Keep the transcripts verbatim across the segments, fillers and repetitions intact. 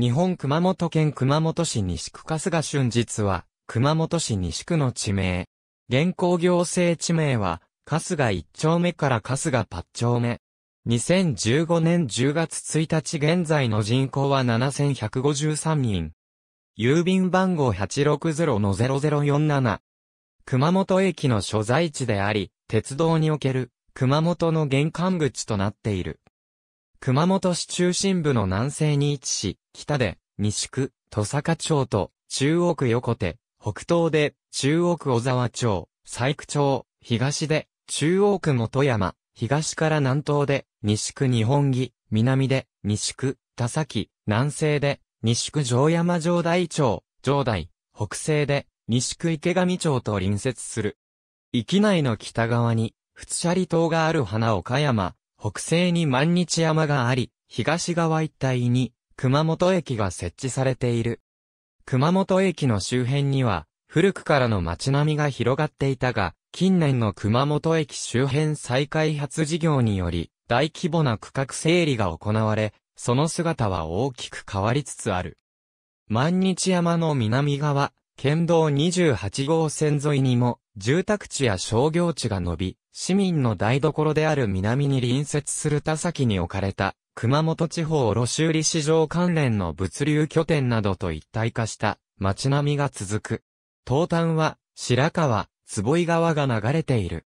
日本熊本県熊本市西区春日俊実は、熊本市西区の地名。現行行政地名は、春日一丁目から春日八丁目。にせんじゅうごねんじゅうがつついたち現在の人口はななせんひゃくごじゅうさんにん。郵便番号 はちろくぜろのぜろぜろよんなな。熊本駅の所在地であり、鉄道における熊本の玄関口となっている。熊本市中心部の南西に位置し、北で西区、戸坂町と中央区横手、北東で中央区小沢町、佐伯町、東で中央区本山、東から南東で西区二本木、南で西区田崎、南西で西区城山城代町、城代、北西で西区池上町と隣接する。域内の北側に、仏舎利島がある花岡山、北西に万日山があり、東側一帯に熊本駅が設置されている。熊本駅の周辺には古くからの街並みが広がっていたが、近年の熊本駅周辺再開発事業により大規模な区画整理が行われ、その姿は大きく変わりつつある。万日山の南側、県道にじゅうはちごうせん沿いにも住宅地や商業地が伸び、市民の台所である南に隣接する田崎に置かれた、熊本地方卸売市場関連の物流拠点などと一体化した街並みが続く。東端は白川、坪井川が流れている。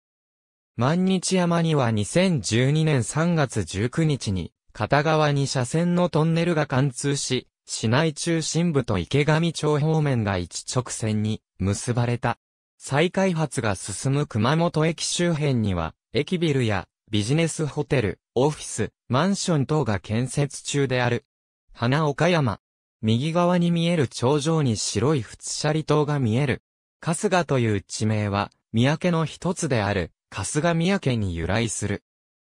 万日山にはにせんじゅうにねんさんがつじゅうくにちに、片側にしゃせんのトンネルが貫通し、市内中心部と池上町方面が一直線に結ばれた。再開発が進む熊本駅周辺には、駅ビルやビジネスホテル、オフィス、マンション等が建設中である。花岡山。右側に見える頂上に白い仏舎利島が見える。春日という地名は、三宅の一つである、春日三宅に由来する。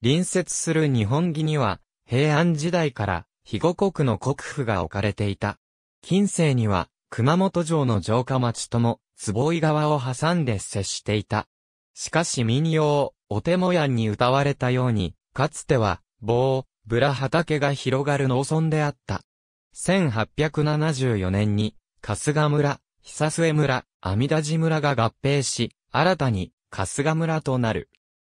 隣接する二本木には、平安時代から肥後国の国府が置かれていた。近世には、熊本城の城下町とも、坪井川を挟んで接していた。しかし民謡、おてもやんに歌われたように、かつては、棒、ブラ畑が広がる農村であった。せんはっぴゃくななじゅうよねんに、春日村、久末村、阿弥陀寺村が合併し、新たに、春日村となる。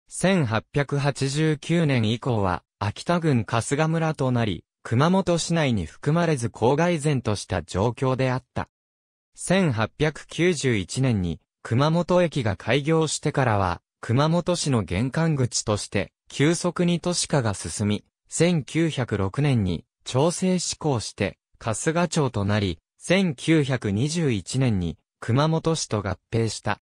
せんはっぴゃくはちじゅうきゅうねん以降は、秋田郡春日村となり、熊本市内に含まれず郊外然とした状況であった。せんはっぴゃくきゅうじゅういちねんに熊本駅が開業してからは熊本市の玄関口として急速に都市化が進み、せんきゅうひゃくろくねんに町制施行して春日町となり、せんきゅうひゃくにじゅういちねんに熊本市と合併した。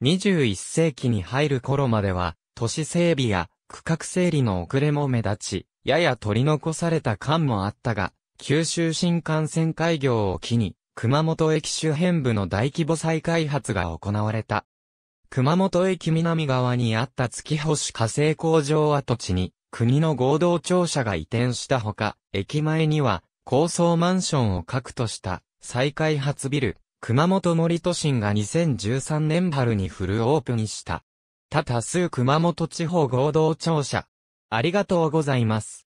にじゅういっせいきに入る頃までは都市整備や区画整理の遅れも目立ち、やや取り残された感もあったが、九州新幹線開業を機に、熊本駅周辺部の大規模再開発が行われた。熊本駅南側にあった月星化成工場跡地に国の合同庁舎が移転したほか、駅前には高層マンションを核とした再開発ビル、熊本森都心がにせんじゅうさんねん春にフルオープンした。多々数熊本地方合同庁舎。ありがとうございます。